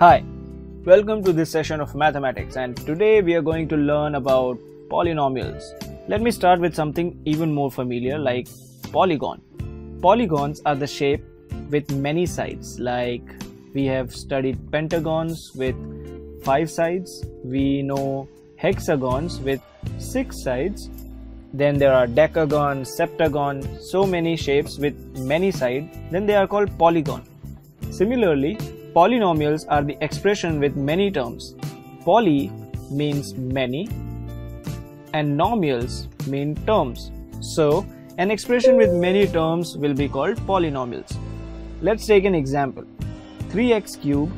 Hi, welcome to this session of mathematics, and today we are going to learn about polynomials. Let me start with something even more familiar like polygon. Polygons are the shape with many sides. Like we have studied pentagons with 5 sides, we know hexagons with 6 sides, then there are decagon, septagon, so many shapes with many sides, then they are called polygon. Similarly, polynomials are the expression with many terms. Poly means many and nomials mean terms. So, an expression with many terms will be called polynomials. Let's take an example. 3x cubed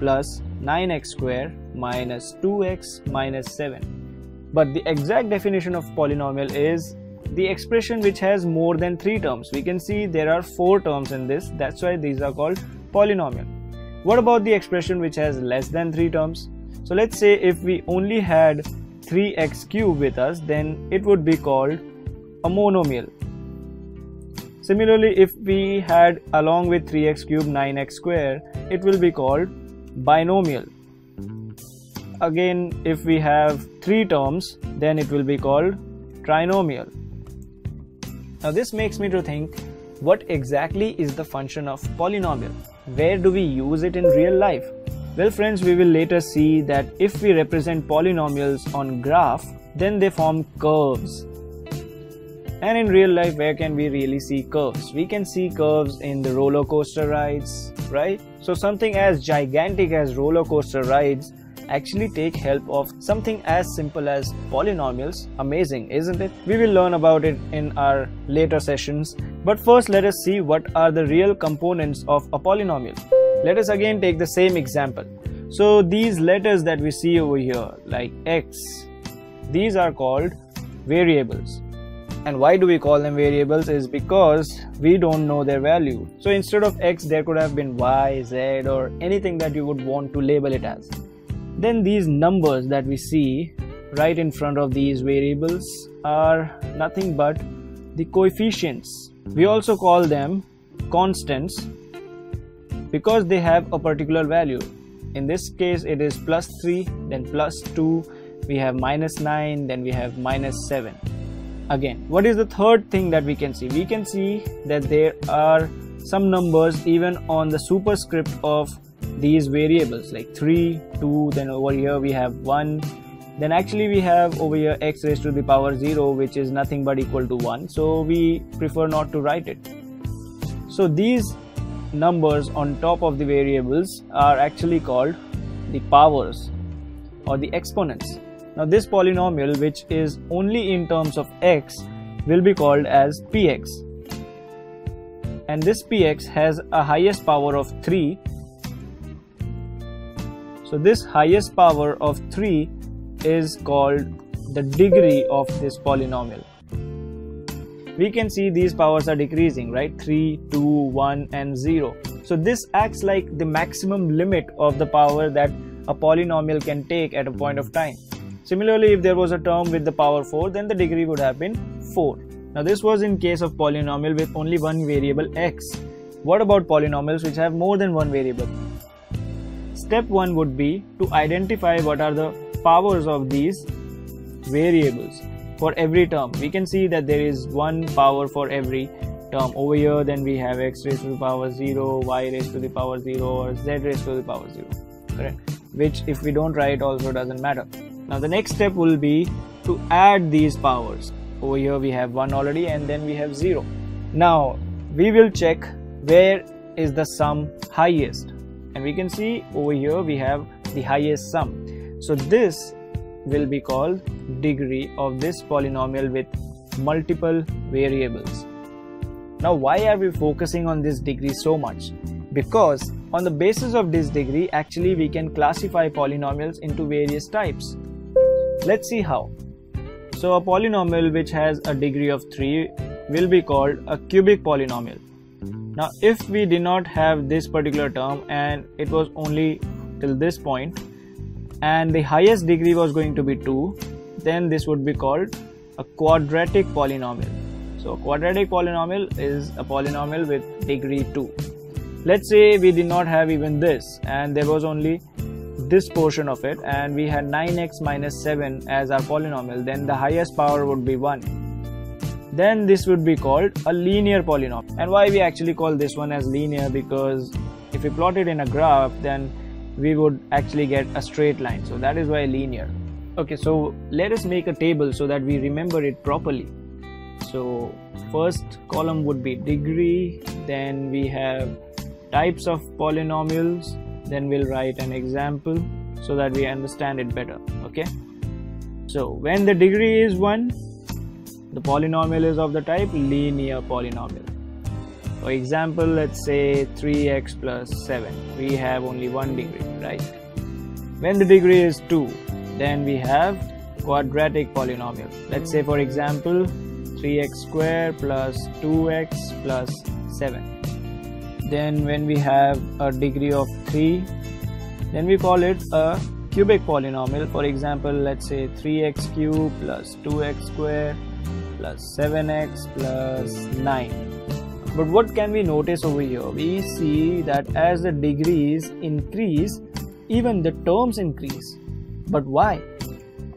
plus 9x square minus 2x minus 7. But the exact definition of polynomial is the expression which has more than 3 terms. We can see there are 4 terms in this. That's why these are called polynomial. What about the expression which has less than 3 terms? So let's say if we only had 3x cubed with us, then it would be called a monomial. Similarly, if we had along with 3x cubed 9x square, it will be called binomial. Again, if we have 3 terms, then it will be called trinomial. Now this makes me to think, what exactly is the function of polynomial? Where do we use it in real life? Well friends, we will later see that if we represent polynomials on graph, then they form curves. And in real life, where can we really see curves? We can see curves in the roller coaster rides, right? So something as gigantic as roller coaster rides actually take help of something as simple as polynomials. Amazing, isn't it? We will learn about it in our later sessions. But first, let us see what are the real components of a polynomial. Let us again take the same example. So these letters that we see over here, like X, these are called variables. And why do we call them variables is because we don't know their value. So instead of X, there could have been Y, Z, or anything that you would want to label it as. Then these numbers that we see right in front of these variables are nothing but the coefficients. We also call them constants because they have a particular value. In this case, it is plus 3, then plus 2, we have minus 9, then we have minus 7. Again, what is the third thing that we can see? We can see that there are some numbers even on the superscript of these variables, like 3, 2, then over here we have 1, then actually we have over here x raised to the power 0, which is nothing but equal to 1, so we prefer not to write it. So these numbers on top of the variables are actually called the powers or the exponents. Now this polynomial, which is only in terms of x, will be called as px, and this px has a highest power of 3. So this highest power of 3 is called the degree of this polynomial. We can see these powers are decreasing, right? 3, 2, 1 and 0. So this acts like the maximum limit of the power that a polynomial can take at a point of time. Similarly, if there was a term with the power 4, then the degree would have been 4. Now this was in case of polynomial with only one variable x. What about polynomials which have more than one variable? Step 1 would be to identify what are the powers of these variables for every term. We can see that there is one power for every term. Over here, then we have x raised to the power 0, y raised to the power 0, or z raised to the power 0, correct? Which if we don't write also doesn't matter. Now the next step will be to add these powers. Over here we have 1 already, and then we have 0. Now we will check where is the sum highest. And we can see over here we have the highest sum. So this will be called degree of this polynomial with multiple variables. Now why are we focusing on this degree so much? Because on the basis of this degree actually we can classify polynomials into various types. Let's see how. So a polynomial which has a degree of 3 will be called a cubic polynomial. Now if we did not have this particular term and it was only till this point and the highest degree was going to be 2, then this would be called a quadratic polynomial. So a quadratic polynomial is a polynomial with degree 2. Let's say we did not have even this and there was only this portion of it, and we had 9x minus 7 as our polynomial, then the highest power would be 1. Then this would be called a linear polynomial. And why we actually call this one as linear? Because if we plot it in a graph, then we would actually get a straight line, so that is why linear. Okay, so let us make a table so that we remember it properly. So first column would be degree, then we have types of polynomials, then we'll write an example so that we understand it better. Okay, so when the degree is 1, the polynomial is of the type linear polynomial. For example, let's say 3x plus 7, we have only 1 degree, right? When the degree is 2, then we have quadratic polynomial. Let's say for example 3x square plus 2x plus 7. Then when we have a degree of 3, then we call it a cubic polynomial. For example, let's say 3x cube plus 2x square plus 7x plus 9. But what can we notice over here? We see that as the degrees increase, even the terms increase. But why?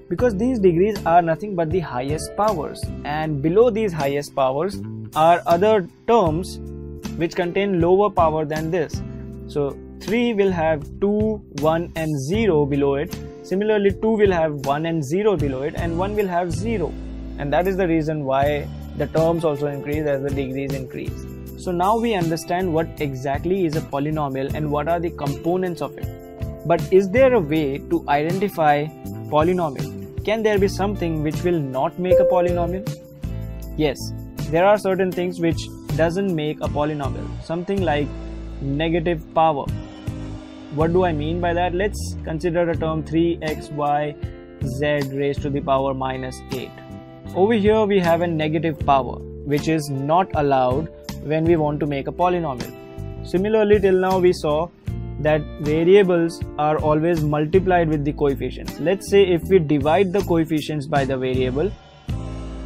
Because these degrees are nothing but the highest powers, and below these highest powers are other terms which contain lower power than this. So 3 will have 2, 1 and 0 below it. Similarly, 2 will have 1 and 0 below it, and 1 will have 0. And that is the reason why the terms also increase as the degrees increase. So now we understand what exactly is a polynomial and what are the components of it. But is there a way to identify polynomial? Can there be something which will not make a polynomial? Yes, there are certain things which doesn't make a polynomial. Something like negative power. What do I mean by that? Let's consider the term 3xyz raised to the power minus 8. Over here we have a negative power which is not allowed when we want to make a polynomial. Similarly, till now we saw that variables are always multiplied with the coefficients. Let's say if we divide the coefficients by the variable,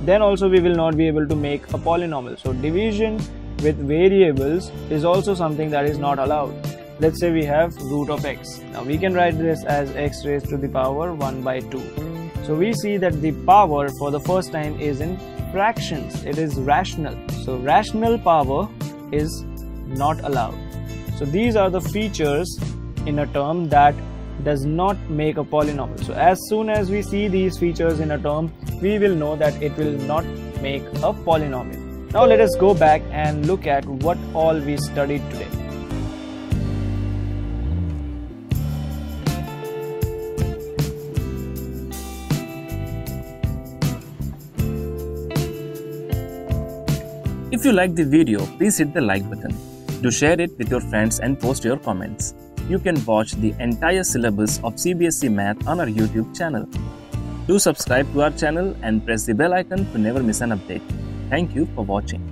then also we will not be able to make a polynomial. So division with variables is also something that is not allowed. Let's say we have root of x. Now we can write this as x raised to the power 1 by 2. So we see that the power for the first time is in fractions. It is rational. So rational power is not allowed. So these are the features in a term that does not make a polynomial. So as soon as we see these features in a term, we will know that it will not make a polynomial. Now let us go back and look at what all we studied today. If you like the video, please hit the like button. Do share it with your friends and post your comments. You can watch the entire syllabus of CBSE Math on our YouTube channel. Do subscribe to our channel and press the bell icon to never miss an update. Thank you for watching.